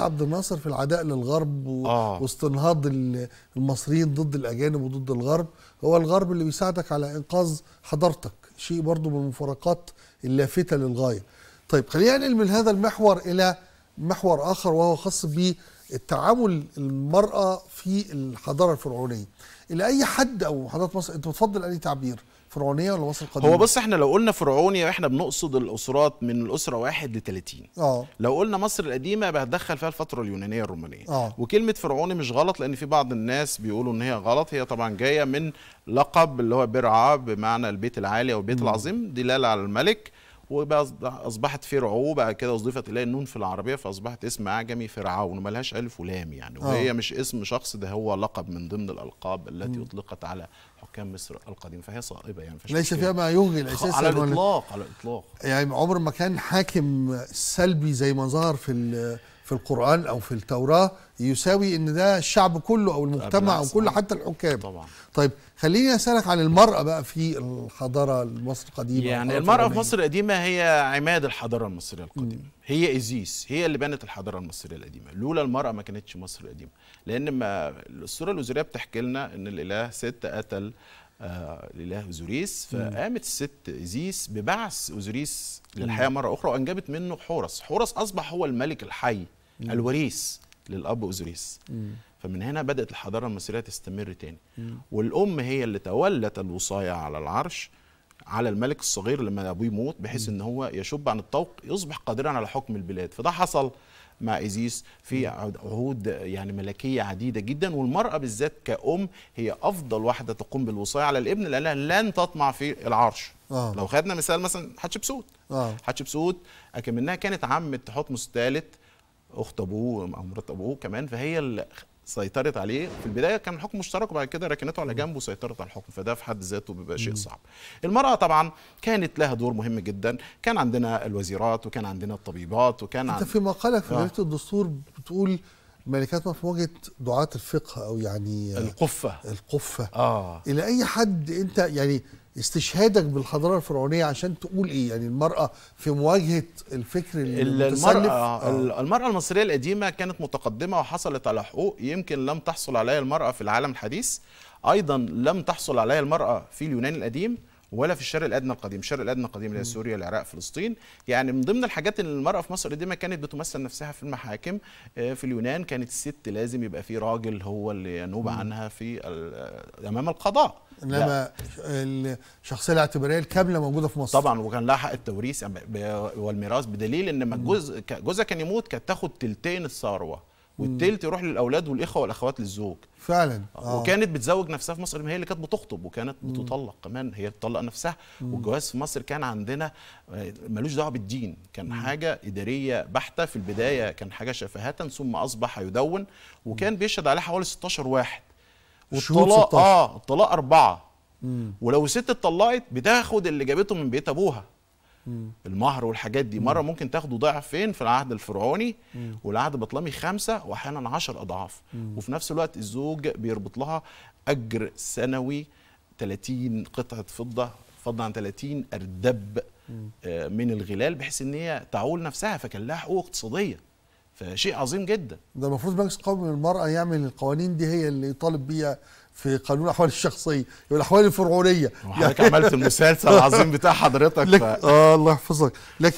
عبد الناصر في العداء للغرب واستنهاض المصريين ضد الأجانب وضد الغرب. هو الغرب اللي بيساعدك على إنقاذ حضارتك، شيء برضو من المفارقات اللافتة للغاية. طيب خلينا ننقل من هذا المحور إلى محور آخر، وهو خاص بالتعامل المرأة في الحضارة الفرعونية. إلى أي حد أو حضارة مصر أنت بتفضل أي تعبير؟ فرعونية ولا مصر القديمة؟ هو بص، احنا لو قلنا فرعونية احنا بنقصد الاسرات من الاسره 1 ل 30. لو قلنا مصر القديمه بتدخل فيها الفتره اليونانيه الرومانيه. وكلمه فرعوني مش غلط، لان في بعض الناس بيقولوا ان هي غلط. هي طبعا جايه من لقب اللي هو برعه، بمعنى البيت العالي او البيت العظيم، دلاله على الملك، وبقى اصبحت فرعو، بقى كده اضيفت اليه النون في العربيه فاصبحت اسم اعجمي فرعون، ملهاش الف ولام يعني. وهي مش اسم شخص، ده هو لقب من ضمن الالقاب التي اطلقت على حكام مصر القديم، فهي صائبه يعني. ليس فيها ما يوجد اساسا على الاطلاق، على الاطلاق يعني. عمر ما كان حاكم سلبي زي ما ظهر في القرآن أو في التوراة يساوي إن ده الشعب كله أو المجتمع أو كله حتى الحكام طبعا. طيب خليني أسألك عن المرأة بقى في الحضارة المصر القديمة. يعني المرأة في مصر القديمة هي عماد الحضارة المصرية القديمة، هي إزيس، هي اللي بنت الحضارة المصرية القديمة. لولا المرأة ما كانتش مصر القديمة، لأن ما السورة الأزورية بتحكي لنا إن الإله ست قتل الإله أوزوريس، فقامت الست إزيس ببعث أوزوريس للحياة مرة أخرى، وأنجبت منه حورس. حورس أصبح هو الملك الحي الوريث للأب أوزوريس. فمن هنا بدأت الحضارة المصرية تستمر تاني. والأم هي اللي تولت الوصاية على العرش على الملك الصغير لما أبوه يموت، بحيث إن هو يشب عن الطوق، يصبح قادرا على حكم البلاد. فده حصل مع إيزيس في عهود يعني ملكية عديدة جدا. والمرأة بالذات كأم هي أفضل واحدة تقوم بالوصاية على الابن، لأنها لن تطمع في العرش. لو خدنا مثال مثلا حتشبسوت، حتشبسوت أكمنها كانت عمة حتمس الثالث، أخت أبوه أو مرات أبوه كمان، فهي اللي سيطرت عليه. في البداية كان الحكم مشترك، وبعد كده ركنته على جنب وسيطرت على الحكم، فده في حد ذاته بيبقى شيء صعب. المرأة طبعا كانت لها دور مهم جدا، كان عندنا الوزيرات وكان عندنا الطبيبات وكان انت في مقالك في مجلة الدستور بتقول ملكات مفوجة دعاة الفقه او يعني القفة. القفة الى اي حد انت يعني استشهادك بالحضارة الفرعونية عشان تقول ايه يعني المرأة في مواجهة الفكر المتسلف؟ المرأة المصرية القديمة كانت متقدمة وحصلت على حقوق يمكن لم تحصل عليها المرأة في العالم الحديث. ايضا لم تحصل عليها المرأة في اليونان القديم ولا في الشرق الادنى القديم. الشرق الادنى القديم اللي هي سوريا، العراق، فلسطين. يعني من ضمن الحاجات اللي المرأة في مصر القديمة كانت بتمثل نفسها في المحاكم. في اليونان كانت الست لازم يبقى في راجل هو اللي ينوب عنها في امام القضاء، انما الشخصيه الاعتباريه الكامله موجوده في مصر طبعا. وكان لها حق التوريث والميراث، بدليل ان لما جوزها كان يموت كانت تاخد تلتين الثروه، والتلت يروح للاولاد والاخوه والاخوات للزوج فعلا. وكانت بتزوج نفسها في مصر، هي اللي كانت بتخطب وكانت بتطلق كمان، هي بتطلق نفسها. والجواز في مصر كان عندنا ملوش دعوه بالدين، كان حاجه اداريه بحته. في البدايه كان حاجه شفهه، ثم اصبح يدون، وكان بيشهد عليه حوالي 16 واحد. والطلاق الطلاق 4. ولو ست اتطلقت بتاخد اللي جابته من بيت ابوها، المهر والحاجات دي. مره ممكن تاخده ضعفين في العهد الفرعوني، والعهد البطلمي 5 واحيانا 10 اضعاف. وفي نفس الوقت الزوج بيربط لها اجر سنوي 30 قطعه فضه، فضلا عن 30 اردب من الغلال، بحيث ان هي تعول نفسها. فكان لها حقوق اقتصاديه، فشيء عظيم جدا. ده المفروض المجلس القومي للمرأة يعمل القوانين دي، هي اللي يطالب بيها في قانون الاحوال الشخصيه والاحوال الفرعونيه. وحضرتك يعني عملت المسلسل العظيم بتاع حضرتك الله يحفظك. لكن